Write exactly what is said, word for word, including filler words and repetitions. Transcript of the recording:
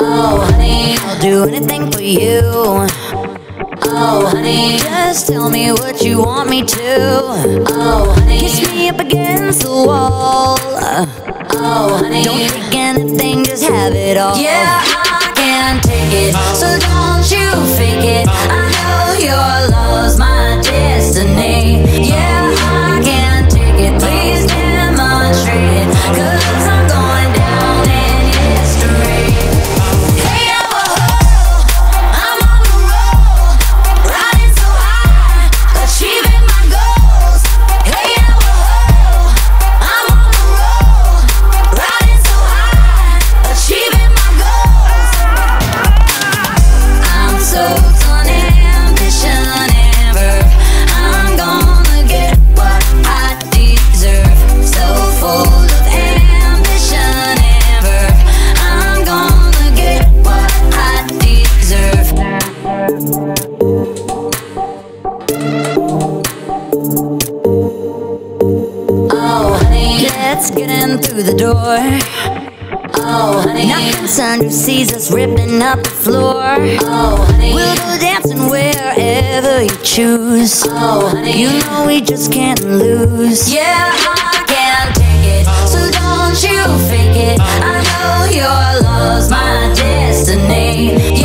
Oh, honey, I'll do anything for you. Oh, honey, just tell me what you want me to. Oh, honey, kiss me up against the wall. Oh, honey, don't take anything, just have it all. Yeah, I can take it, so don't you fake it. I know your love's my destiny. Yeah, I can take it, please demonstrate it, 'cause I'm going down in history. Hey, I'm a hoe, I'm on the roll, riding so high, achieving my goals. Hey, I'm a hoe, I'm on the roll, riding so high, achieving my goals. I'm so getting through the door. Oh, honey, not concerned who sees us ripping up the floor. Oh, honey, we'll go dancing wherever you choose. Oh, honey, you know we just can't lose. Yeah, I can take it, so don't you fake it. I know your love's my destiny.